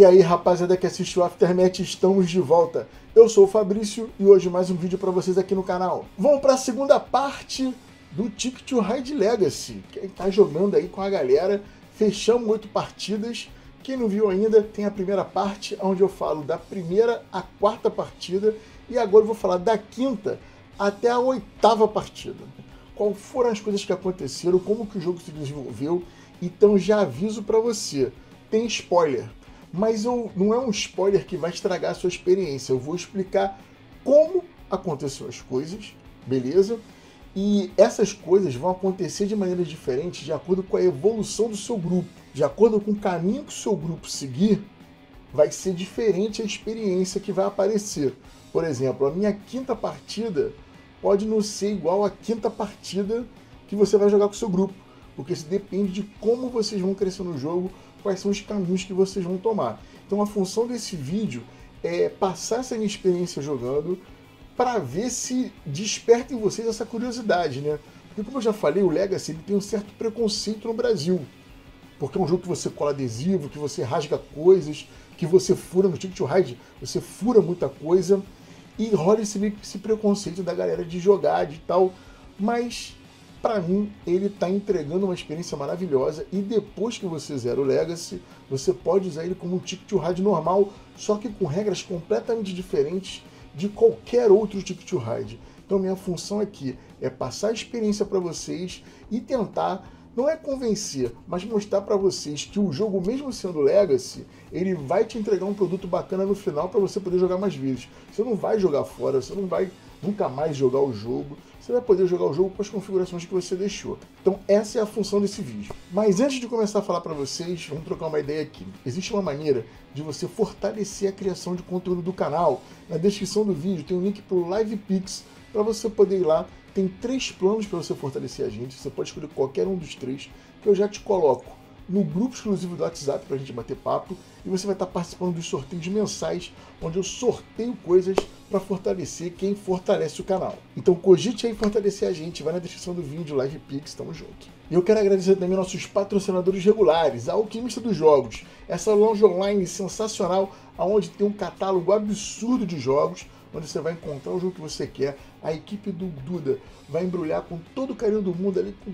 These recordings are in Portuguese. E aí, rapaziada que assistiu o Aftermath, estamos de volta. Eu sou o Fabrício e hoje mais um vídeo para vocês aqui no canal. Vamos para a segunda parte do Ticket to Ride Legacy. Quem tá jogando aí com a galera, fechamos 8 partidas. Quem não viu ainda, tem a primeira parte, onde eu falo da primeira à quarta partida. E agora eu vou falar da quinta até a 8ª partida. Qual foram as coisas que aconteceram, como que o jogo se desenvolveu. Então já aviso para você, tem spoiler. Mas não é um spoiler que vai estragar a sua experiência. Eu vou explicar como aconteceram as coisas, beleza? E essas coisas vão acontecer de maneiras diferentes de acordo com a evolução do seu grupo. De acordo com o caminho que o seu grupo seguir, vai ser diferente a experiência que vai aparecer. Por exemplo, a minha 5ª partida pode não ser igual à 5ª partida que você vai jogar com o seu grupo. Porque isso depende de como vocês vão crescer no jogo, quais são os caminhos que vocês vão tomar. Então a função desse vídeo é passar essa minha experiência jogando para ver se desperta em vocês essa curiosidade, né? Porque como eu já falei, o Legacy ele tem um certo preconceito no Brasil. Porque é um jogo que você cola adesivo, que você rasga coisas, que você fura no Ticket to Ride, você fura muita coisa e rola esse preconceito da galera de jogar, de tal, mas... Para mim, ele está entregando uma experiência maravilhosa e depois que você zera o Legacy, você pode usar ele como um Ticket to Ride normal, só que com regras completamente diferentes de qualquer outro Ticket to Ride. Então minha função aqui é passar a experiência para vocês e tentar, não é convencer, mas mostrar para vocês que o jogo, mesmo sendo Legacy, ele vai te entregar um produto bacana no final para você poder jogar mais vezes. Você não vai jogar fora, você não vai nunca mais jogar o jogo, você vai poder jogar o jogo com as configurações que você deixou. Então essa é a função desse vídeo. Mas antes de começar a falar para vocês, vamos trocar uma ideia aqui. Existe uma maneira de você fortalecer a criação de conteúdo do canal. Na descrição do vídeo tem um link para o LIVEPIX, para você poder ir lá. Tem 3 planos para você fortalecer a gente, você pode escolher qualquer um dos 3, que eu já te coloco no grupo exclusivo do WhatsApp para a gente bater papo, e você vai estar participando dos sorteios mensais, onde eu sorteio coisas para fortalecer quem fortalece o canal. Então cogite aí fortalecer a gente, vai na descrição do vídeo, LivePix, tamo junto. E eu quero agradecer também nossos patrocinadores regulares, a Alquimista dos Jogos, essa loja online sensacional, onde tem um catálogo absurdo de jogos, onde você vai encontrar o jogo que você quer, a equipe do Duda vai embrulhar com todo o carinho do mundo ali, com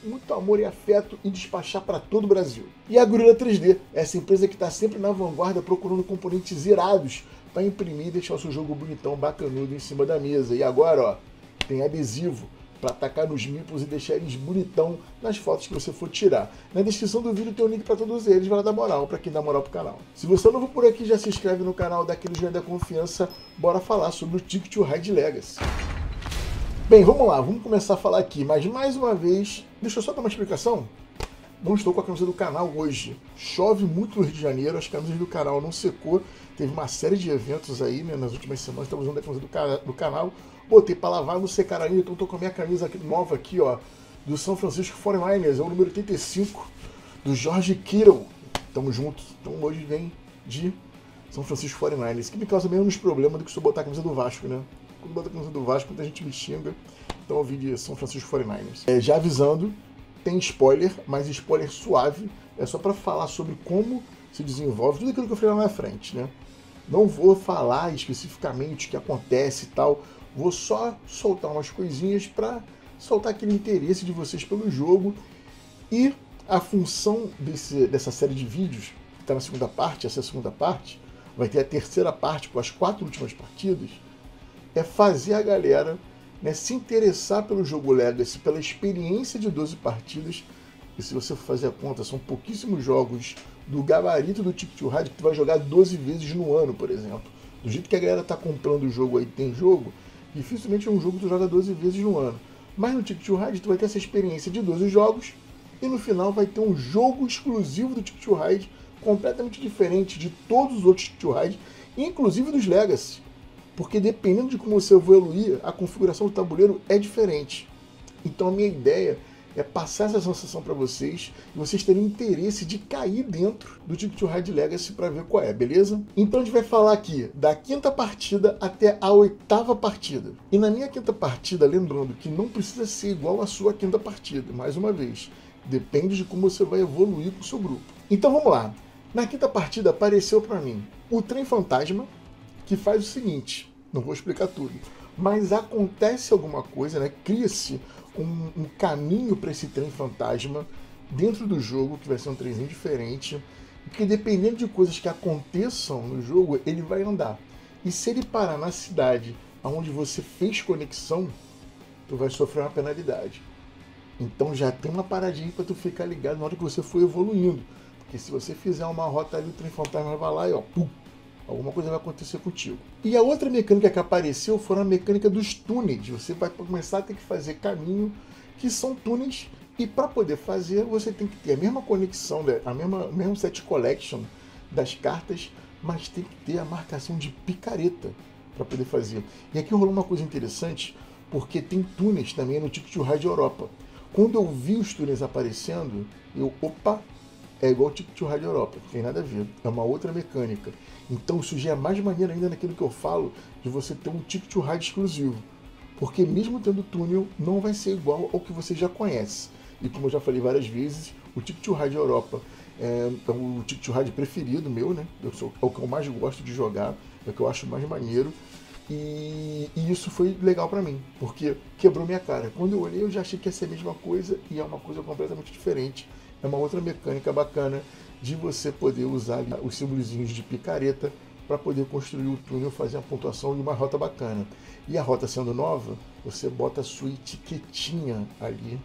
muito amor e afeto e despachar para todo o Brasil. E a Gorilla 3D, essa empresa que está sempre na vanguarda procurando componentes irados para imprimir e deixar o seu jogo bonitão, bacanudo em cima da mesa. E agora, ó, tem adesivo para atacar nos mipos e deixar eles bonitão nas fotos que você for tirar. Na descrição do vídeo tem um link para todos eles, vai lá dar moral para quem dá moral pro canal. Se você é novo por aqui, já se inscreve no canal, dá aquele joinha da confiança, bora falar sobre o Ticket to Ride Legacy. Bem, vamos lá, vamos começar a falar aqui, mas mais uma vez, deixa eu só dar uma explicação. Não estou com a camisa do canal hoje, chove muito no Rio de Janeiro, as camisas do canal não secou, teve uma série de eventos aí, né, nas últimas semanas, estamos usando a camisa do canal, botei para lavar, não secar ainda, então estou com a minha camisa aqui, nova aqui, ó, do San Francisco 49ers, é o número 85, do Jorge Kittle, tamo junto, então hoje vem de San Francisco 49ers, que me causa menos problema do que se eu botar a camisa do Vasco, né, quando botar a camisa do Vasco, muita gente me xinga, então eu vi de San Francisco 49ers. Já avisando, tem spoiler, mas spoiler suave, é só para falar sobre como se desenvolve tudo aquilo que eu falei lá na frente, né? Não vou falar especificamente o que acontece e tal, vou só soltar umas coisinhas para soltar aquele interesse de vocês pelo jogo. E a função dessa série de vídeos, que está na segunda parte, essa é a segunda parte, vai ter a 3ª parte com as 4 últimas partidas, é fazer a galera... né, se interessar pelo jogo Legacy, pela experiência de 12 partidas, e se você for fazer a conta, são pouquíssimos jogos do gabarito do Ticket to Ride que tu vai jogar 12 vezes no ano, por exemplo. Do jeito que a galera tá comprando o jogo aí, tem jogo, dificilmente é um jogo que tu joga 12 vezes no ano. Mas no Ticket to Ride tu vai ter essa experiência de 12 jogos, e no final vai ter um jogo exclusivo do Ticket to Ride, completamente diferente de todos os outros Ticket to Ride, inclusive dos Legacy. Porque dependendo de como você evoluir, a configuração do tabuleiro é diferente. Então a minha ideia é passar essa sensação para vocês, e vocês terem interesse de cair dentro do Ticket to Ride Legacy para ver qual é, beleza? Então a gente vai falar aqui da 5ª partida até a 8ª partida. E na minha 5ª partida, lembrando que não precisa ser igual à sua 5ª partida, mais uma vez, depende de como você vai evoluir com o seu grupo. Então vamos lá. Na quinta partida apareceu para mim o trem fantasma, que faz o seguinte, não vou explicar tudo, mas acontece alguma coisa, né? Cria-se um caminho para esse trem fantasma dentro do jogo, que vai ser um trenzinho diferente, que dependendo de coisas que aconteçam no jogo, ele vai andar. E se ele parar na cidade onde você fez conexão, tu vai sofrer uma penalidade. Então já tem uma paradinha para tu ficar ligado na hora que você for evoluindo. Porque se você fizer uma rota ali, o trem fantasma vai lá e ó, pum, alguma coisa vai acontecer contigo. E a outra mecânica que apareceu foi a mecânica dos túneis. Você vai começar a ter que fazer caminho, que são túneis, e para poder fazer, você tem que ter a mesma conexão, o mesmo set collection das cartas, mas tem que ter a marcação de picareta para poder fazer. E aqui rolou uma coisa interessante, porque tem túneis também no Ticket to Ride Europa. Quando eu vi os túneis aparecendo, eu, opa, é igual o Ticket to Ride Europa, não tem nada a ver, é uma outra mecânica. Então isso já é mais maneiro ainda naquilo que eu falo, de você ter um Ticket to Ride exclusivo, porque mesmo tendo túnel, não vai ser igual ao que você já conhece. E como eu já falei várias vezes, o Ticket to Ride Europa é o Ticket to Ride preferido meu, né? É o que eu mais gosto de jogar, é o que eu acho mais maneiro. E isso foi legal pra mim, porque quebrou minha cara. Quando eu olhei, eu já achei que ia ser a mesma coisa, e é uma coisa completamente diferente. É uma outra mecânica bacana de você poder usar os símbolozinhos de picareta para poder construir o túnel, fazer a pontuação de uma rota bacana. E a rota sendo nova, você bota a sua etiquetinha ali,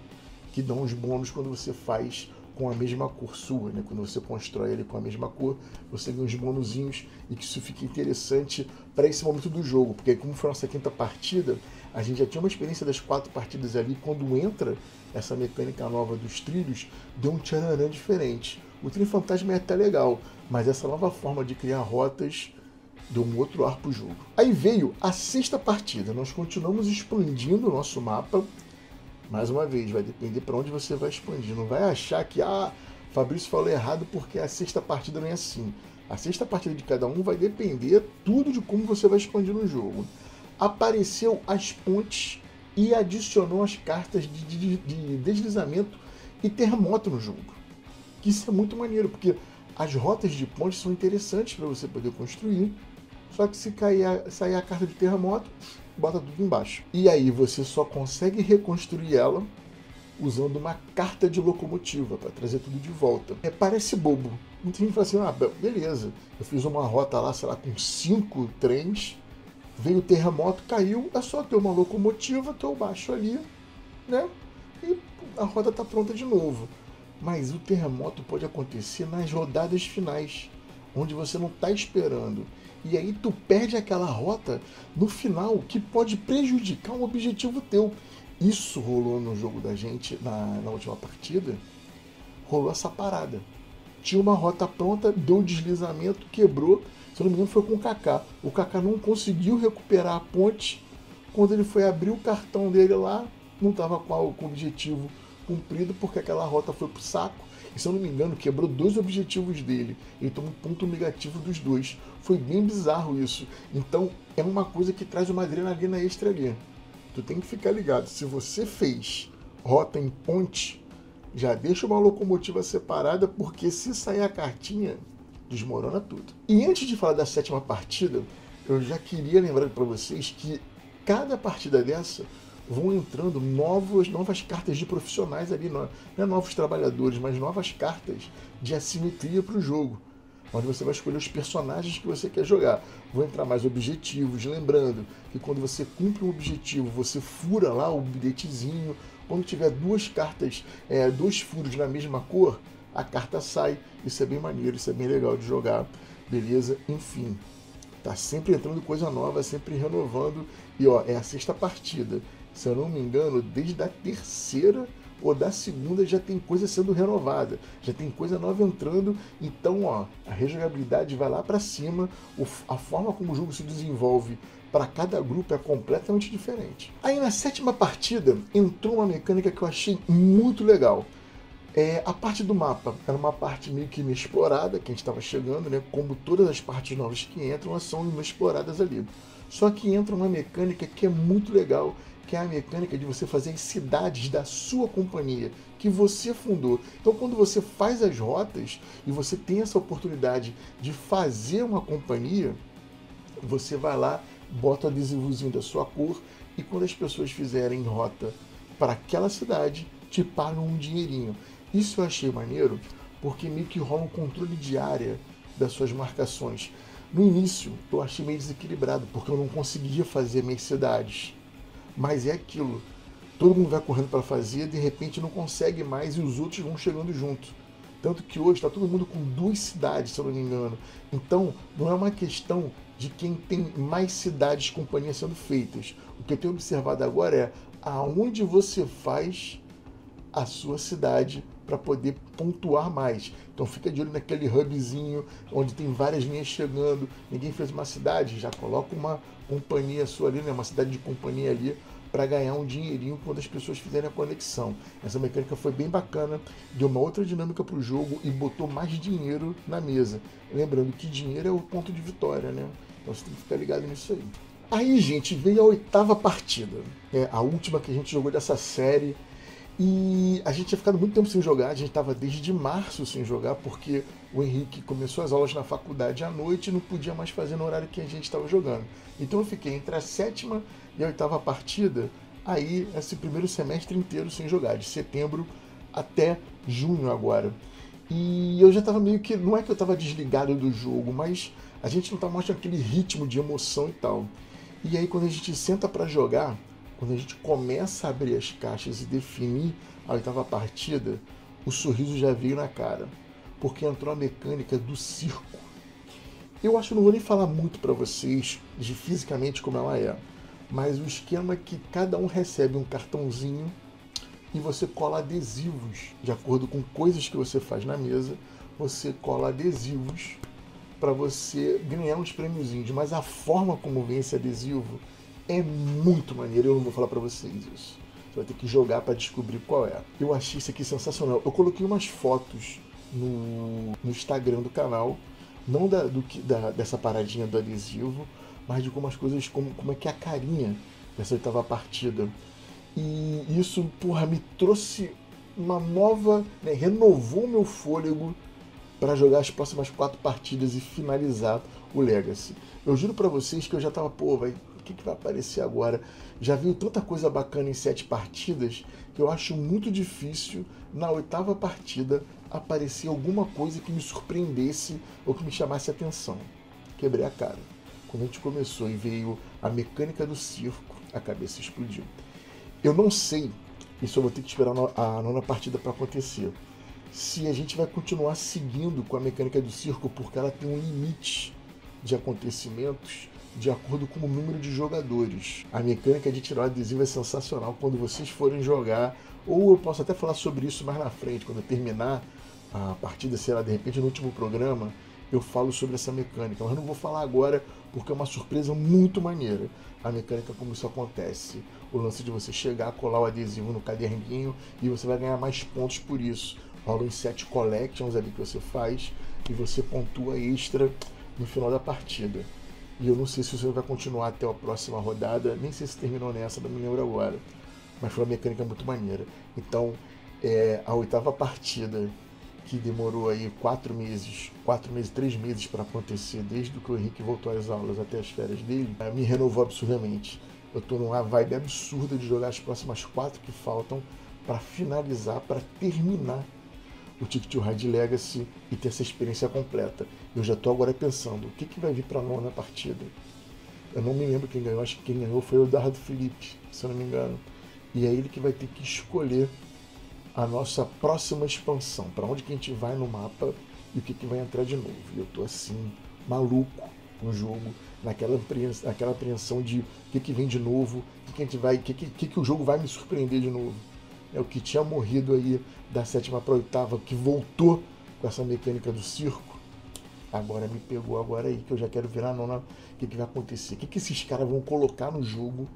que dão os bônus quando você faz com a mesma cor sua, né? Quando você constrói ele com a mesma cor, você ganha uns bonuzinhos, e que isso fica interessante para esse momento do jogo, porque como foi a nossa quinta partida, a gente já tinha uma experiência das 4 partidas ali, quando entra essa mecânica nova dos trilhos, deu um tchananã diferente. O trem fantasma é até legal, mas essa nova forma de criar rotas deu um outro ar pro jogo. Aí veio a sexta partida, nós continuamos expandindo o nosso mapa. Mais uma vez, vai depender para onde você vai expandir. Não vai achar que, ah, Fabrício falou errado porque a sexta partida não é assim. A sexta partida de cada um vai depender tudo de como você vai expandir no jogo. Apareceu as pontes e adicionou as cartas de deslizamento e terremoto no jogo. Isso é muito maneiro, porque as rotas de pontes são interessantes para você poder construir. Só que se sair a carta de terremoto, bota tudo embaixo. E aí você só consegue reconstruir ela usando uma carta de locomotiva para trazer tudo de volta. É, parece bobo. Muita gente fala assim, ah, beleza, eu fiz uma rota lá, sei lá, com 5 trens, veio o terremoto, caiu, é só ter uma locomotiva que eu baixo ali, né? E a rota tá pronta de novo. Mas o terremoto pode acontecer nas rodadas finais, onde você não está esperando. E aí tu perde aquela rota no final, que pode prejudicar um objetivo teu. Isso rolou no jogo da gente, na última partida, rolou essa parada. Tinha uma rota pronta, deu um deslizamento, quebrou. Se eu não me engano, foi com o Kaká. O Kaká não conseguiu recuperar a ponte. Quando ele foi abrir o cartão dele lá, não estava com o objetivo cumprido, porque aquela rota foi pro saco. E se eu não me engano, quebrou 2 objetivos dele. Ele tomou um ponto negativo dos 2. Foi bem bizarro isso. Então, é uma coisa que traz uma adrenalina extra ali. Tu tem que ficar ligado. Se você fez rota em ponte, já deixa uma locomotiva separada, porque se sair a cartinha, desmorona tudo. E antes de falar da sétima partida, eu já queria lembrar para vocês que cada partida dessa vão entrando novas cartas de profissionais ali, não é novos trabalhadores, mas novas cartas de assimetria para o jogo, onde você vai escolher os personagens que você quer jogar. Vão entrar mais objetivos, lembrando que quando você cumpre um objetivo, você fura lá o bilhetezinho. Quando tiver 2 cartas, 2 furos na mesma cor, a carta sai. Isso é bem maneiro, isso é bem legal de jogar, beleza? Enfim, tá sempre entrando coisa nova, sempre renovando. E ó, é a sexta partida. Se eu não me engano, desde a terceira ou da segunda já tem coisa sendo renovada, já tem coisa nova entrando. Então, ó, a rejogabilidade vai lá para cima, a forma como o jogo se desenvolve para cada grupo é completamente diferente. Aí na sétima partida entrou uma mecânica que eu achei muito legal. A parte do mapa era uma parte meio que inexplorada, que a gente estava chegando, né? Como todas as partes novas que entram, elas são inexploradas ali. Só que entra uma mecânica que é muito legal, que é a mecânica de você fazer as cidades da sua companhia, que você fundou. Então, quando você faz as rotas e você tem essa oportunidade de fazer uma companhia, você vai lá, bota o adesivozinho da sua cor, e quando as pessoas fizerem rota para aquela cidade, te pagam um dinheirinho. Isso eu achei maneiro, porque meio que rola um controle de área das suas marcações. No início, eu achei meio desequilibrado, porque eu não conseguia fazer minhas cidades. Mas é aquilo, todo mundo vai correndo para fazer, de repente não consegue mais e os outros vão chegando junto. Tanto que hoje está todo mundo com 2 cidades, se eu não me engano. Então, não é uma questão de quem tem mais cidades e companhias sendo feitas. O que eu tenho observado agora é aonde você faz a sua cidade para poder pontuar mais. Então fica de olho naquele hubzinho onde tem várias linhas chegando, ninguém fez uma cidade, já coloca uma companhia sua ali, né? Uma cidade de companhia ali, para ganhar um dinheirinho quando as pessoas fizerem a conexão. Essa mecânica foi bem bacana, deu uma outra dinâmica para o jogo e botou mais dinheiro na mesa. Lembrando que dinheiro é o ponto de vitória, né? Então você tem que ficar ligado nisso aí. Aí, gente, veio a 8ª partida, a última que a gente jogou dessa série. E a gente tinha ficado muito tempo sem jogar, a gente estava desde março sem jogar, porque o Henrique começou as aulas na faculdade à noite e não podia mais fazer no horário que a gente estava jogando. Então eu fiquei entre a 7ª e a 8ª partida, aí esse primeiro semestre inteiro sem jogar, de setembro até junho agora. E eu já estava meio que, não é que eu estava desligado do jogo, mas a gente não estava mais com aquele ritmo de emoção e tal. E aí quando a gente senta para jogar, quando a gente começa a abrir as caixas e definir a 8ª partida, o sorriso já veio na cara, porque entrou a mecânica do circo. Eu acho que não vou nem falar muito para vocês de fisicamente como ela é, mas o esquema é que cada um recebe um cartãozinho e você cola adesivos, de acordo com coisas que você faz na mesa, você cola adesivos para você ganhar uns prêmiozinhos, mas a forma como vem esse adesivo é muito maneiro, eu não vou falar pra vocês isso. Você vai ter que jogar pra descobrir qual é. Eu achei isso aqui sensacional. Eu coloquei umas fotos no Instagram do canal, não dessa paradinha do adesivo, mas de algumas coisas, como é que é a carinha dessa 8ª partida. E isso, porra, me trouxe uma nova, né, renovou meu fôlego para jogar as próximas 4 partidas e finalizar o Legacy. Eu juro pra vocês que eu já tava, pô, vai... O que vai aparecer agora? Já viu tanta coisa bacana em 7 partidas que eu acho muito difícil na 8ª partida aparecer alguma coisa que me surpreendesse ou que me chamasse a atenção. Quebrei a cara. Quando a gente começou e veio a mecânica do circo, a cabeça explodiu. Eu não sei, isso eu vou ter que esperar a 9ª partida para acontecer, se a gente vai continuar seguindo com a mecânica do circo, porque ela tem um limite de acontecimentos de acordo com o número de jogadores. A mecânica de tirar o adesivo é sensacional quando vocês forem jogar, ou eu posso até falar sobre isso mais na frente, quando eu terminar a partida, sei lá, de repente no último programa, eu falo sobre essa mecânica, mas não vou falar agora porque é uma surpresa muito maneira. A mecânica como isso acontece, o lance de você chegar, colar o adesivo no caderninho e você vai ganhar mais pontos por isso. Rola uns 7 collections ali que você faz e você pontua extra no final da partida. E eu não sei se isso vai continuar até a próxima rodada, nem sei se terminou nessa, não me lembro agora. Mas foi uma mecânica muito maneira. Então, a 8ª partida, que demorou aí 3 meses para acontecer, desde que o Henrique voltou às aulas até as férias dele, me renovou absurdamente. Eu tô numa vibe absurda de jogar as próximas 4 que faltam para finalizar, para terminar o Ticket to Ride Legacy e ter essa experiência completa. Eu já estou agora pensando, o que vai vir para a 9ª partida? Eu não me lembro quem ganhou, acho que quem ganhou foi o Dardo Felipe, se eu não me engano. E é ele que vai ter que escolher a nossa próxima expansão, para onde que a gente vai no mapa e o que vai entrar de novo. E eu estou assim, maluco no jogo, naquela apreensão de o que vem de novo, o que o jogo vai me surpreender de novo. É o que tinha morrido aí da 7ª para a 8ª, que voltou com essa mecânica do circo. Agora me pegou agora aí, que eu já quero ver a 9ª, o que vai acontecer. O que esses caras vão colocar no jogo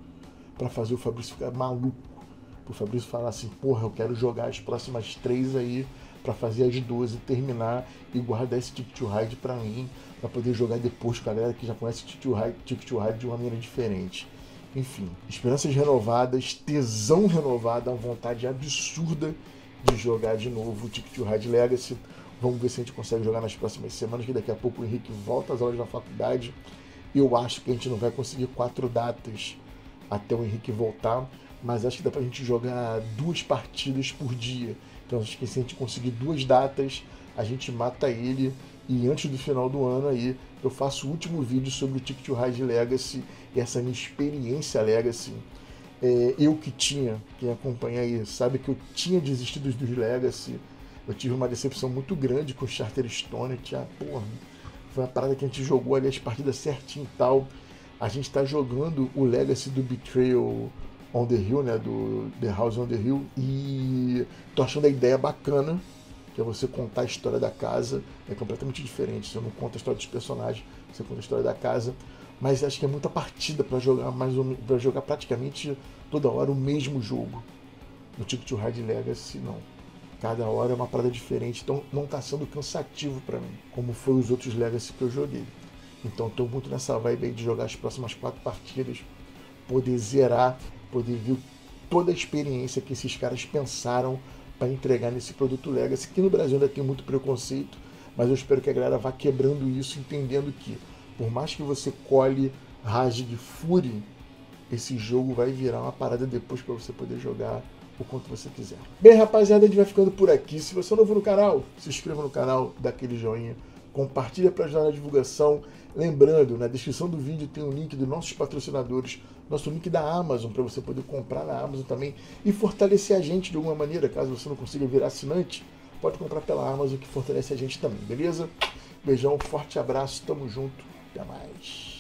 para fazer o Fabrício ficar maluco pro Fabrício falar assim, porra, eu quero jogar as próximas 3 aí pra fazer as 12, terminar e guardar esse Ticket to Ride pra mim, pra poder jogar depois com a galera que já conhece Ticket to Ride de uma maneira diferente. Enfim, esperanças renovadas, tesão renovada, uma vontade absurda de jogar de novo o Ticket to Ride Legacy. Vamos ver se a gente consegue jogar nas próximas semanas, que daqui a pouco o Henrique volta às aulas da faculdade. Eu acho que a gente não vai conseguir 4 datas até o Henrique voltar, mas acho que dá pra gente jogar 2 partidas por dia. Então acho que se a gente conseguir 2 datas, a gente mata ele. E antes do final do ano aí, eu faço o último vídeo sobre o Ticket to Ride Legacy e essa minha experiência Legacy. Eu que tinha, quem acompanha aí, sabe que eu tinha desistido dos Legacy. Eu tive uma decepção muito grande com o Charterstone. Porra, foi uma parada que a gente jogou ali as partidas certinho e tal. A gente tá jogando o Legacy do Betrayal on the Hill, né? Do The House on the Hill. E tô achando a ideia bacana, que é você contar a história da casa. É completamente diferente. Você não conta a história dos personagens, você conta a história da casa. Mas acho que é muita partida para jogar, para jogar praticamente toda hora o mesmo jogo. No Ticket to Ride Legacy, não. Cada hora é uma parada diferente, então não está sendo cansativo para mim, como foi os outros Legacy que eu joguei. Então estou muito nessa vibe aí de jogar as próximas 4 partidas, poder zerar, poder ver toda a experiência que esses caras pensaram para entregar nesse produto Legacy, que no Brasil ainda tem muito preconceito, mas eu espero que a galera vá quebrando isso, entendendo que, por mais que você colhe Rage e Fury, esse jogo vai virar uma parada depois para você poder jogar o quanto você quiser. Bem, rapaziada, a gente vai ficando por aqui. Se você é novo no canal, se inscreva no canal, dá aquele joinha, compartilha para ajudar na divulgação. Lembrando, na descrição do vídeo tem o link dos nossos patrocinadores, nosso link da Amazon, para você poder comprar na Amazon também e fortalecer a gente de alguma maneira. Caso você não consiga virar assinante, pode comprar pela Amazon, que fortalece a gente também, beleza? Beijão, forte abraço, tamo junto, até mais.